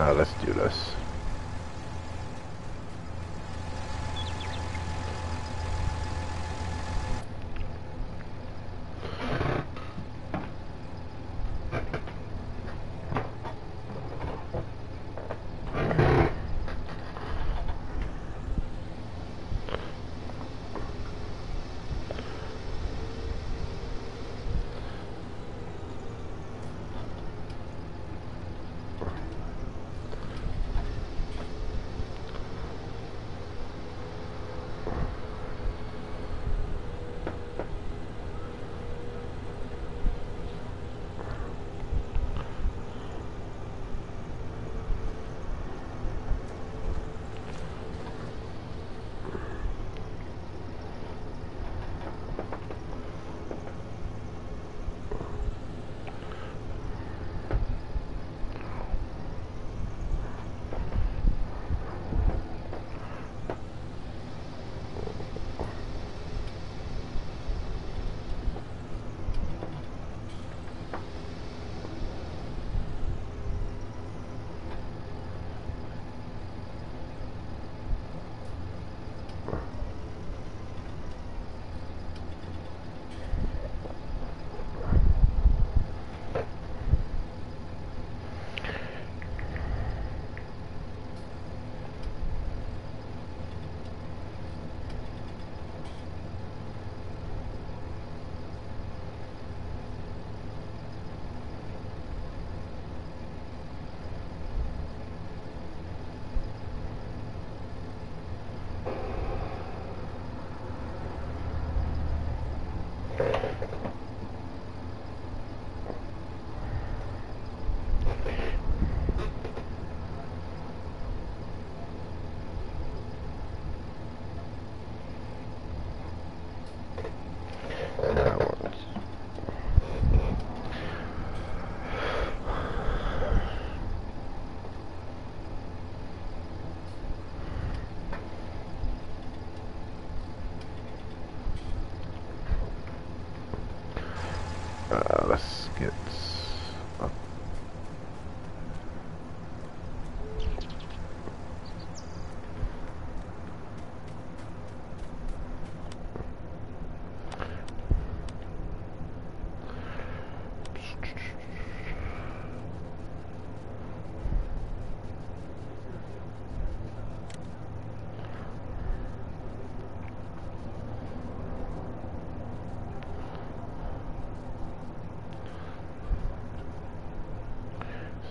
Let's do this.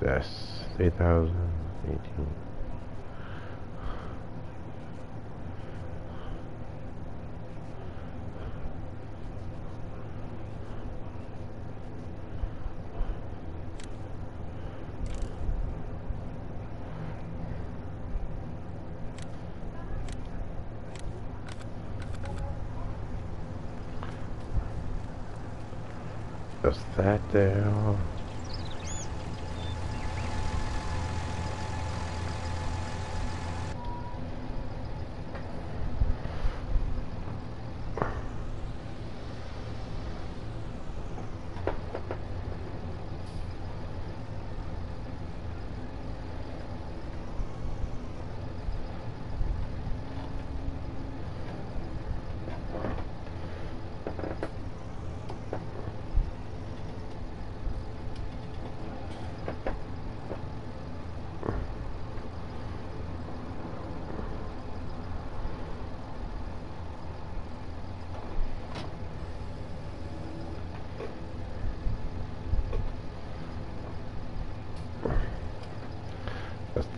Let's get up. Yes, 3,018. Just that there.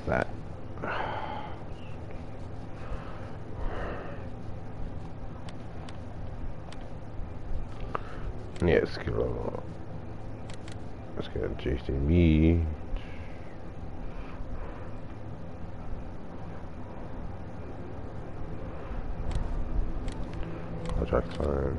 That. Yeah, let's give it a... Let's get a JCB. Project time.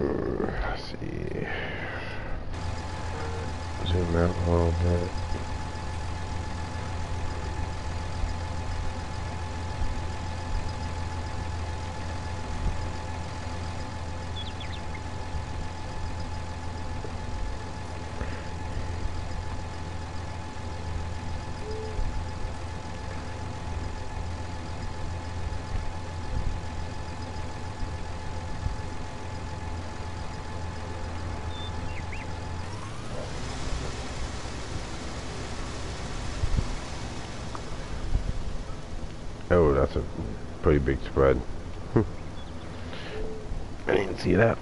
Let's see. Zoom out a little bit. Oh, that's a pretty big spread. I didn't see that.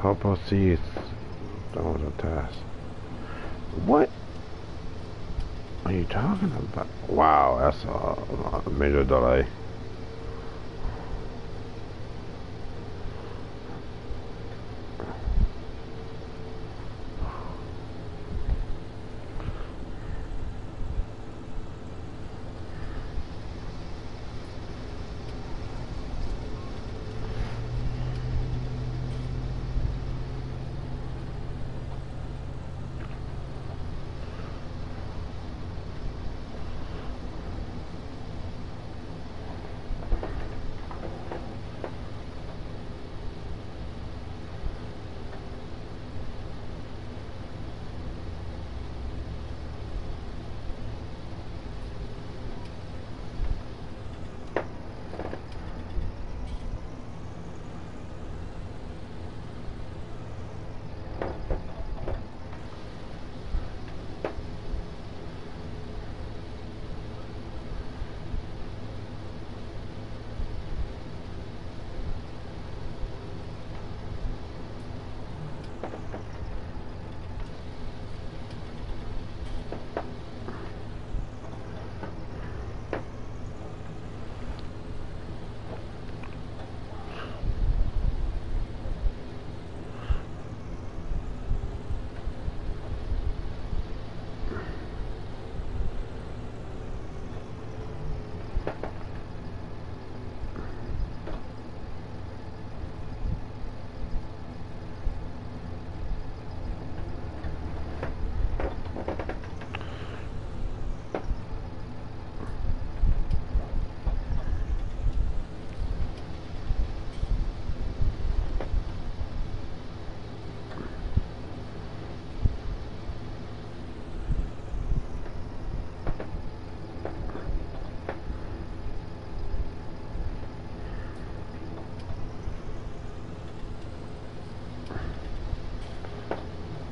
Help us see it. That was a task. What are you talking about? Wow, that's a major delay.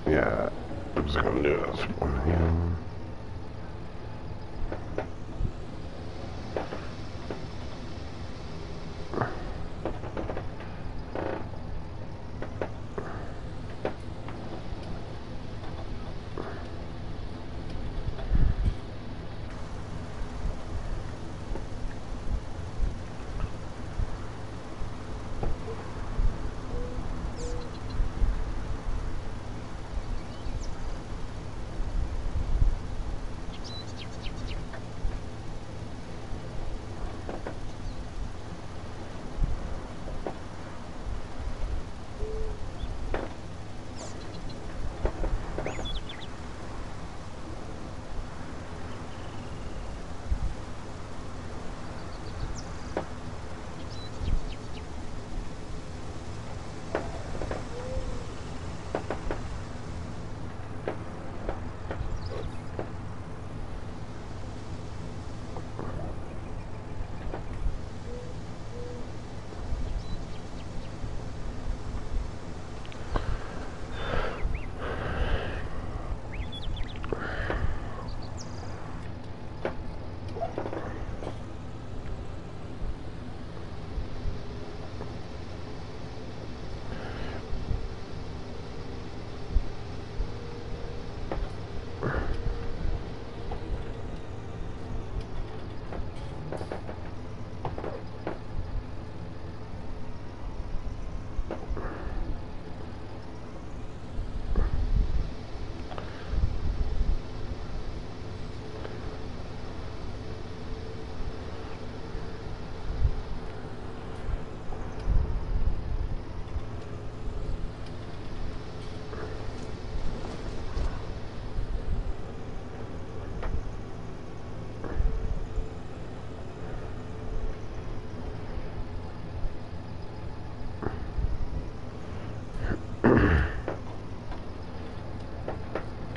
Yeah, I'm just gonna do this one here.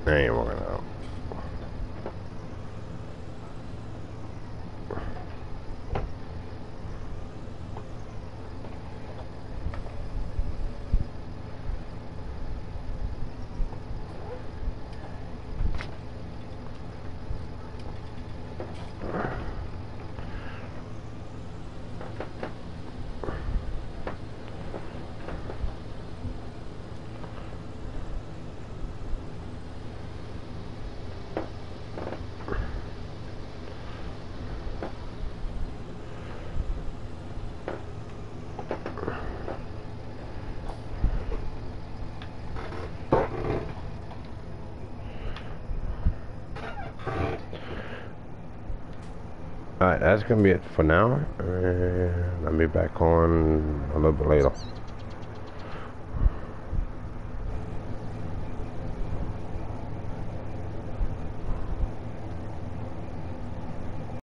That ain't working out. Alright, that's gonna be it for now, and I'll be back on a little bit later.